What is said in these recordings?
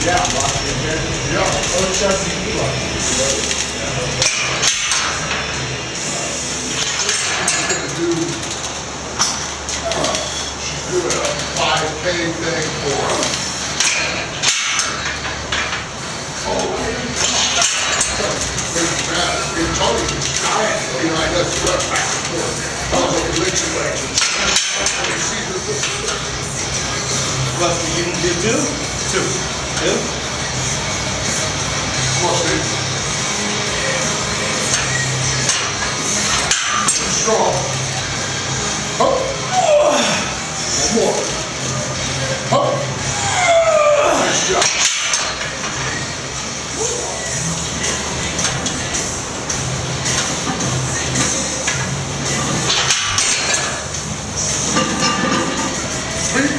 Yeah, she's doing a 5K thing for us. Tony, you know, I just run back and forth. I was a glitchy leg. Plus, you can do two. Yeah. Come on, Steve. Strong. Up. One more. Up. Nice job. Three.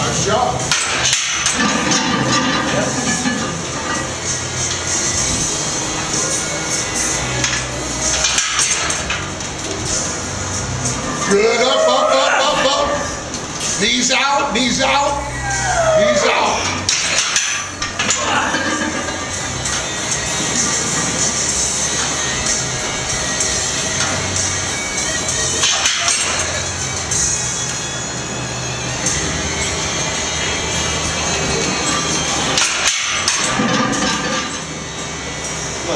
Nice job. Good, up. Knees out. Let's go.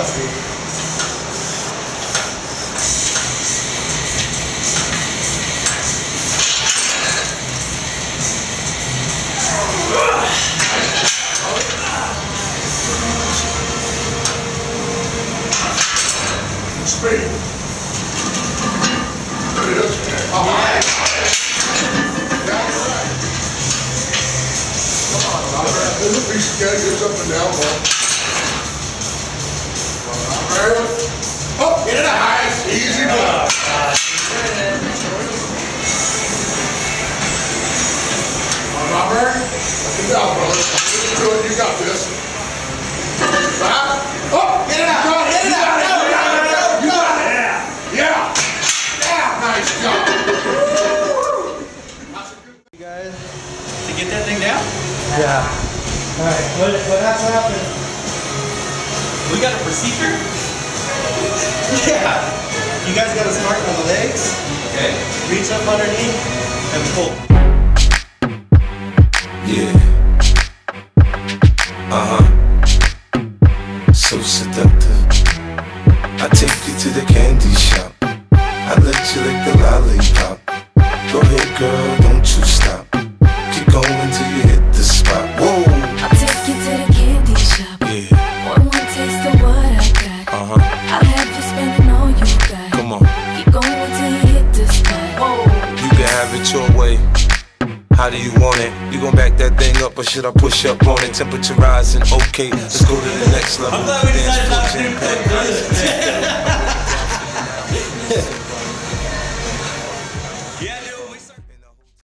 Speed. There it is. All right. That's right. Come on, Robert. There's a piece of cat that goes up and down, boy. Robert. Oh, get it high. Easy block. Robert. Look it down, brother. You're doing it. You got this. Five. Oh, get it out. Get it out. Get that thing down? Yeah. Alright, what has to happen? We got a procedure? Yeah. You guys gotta start on the legs. Okay. Reach up underneath and pull. Yeah. Uh-huh. So seductive. I take you to the candy shop. I let you lick the lollipop. Go ahead, girl, don't you stop. Keep going till you hit the spot. Whoa! I'll take you to the candy shop. Yeah. One more taste of what I got. Uh-huh. I'll have you spending all you got. Come on. Keep going till you hit the spot. Whoa! You can have it your way. How do you want it? You gon' back that thing up, or should I push up on it? Temperature rising, okay, let's go to the next level. I'm glad we decided not to do that.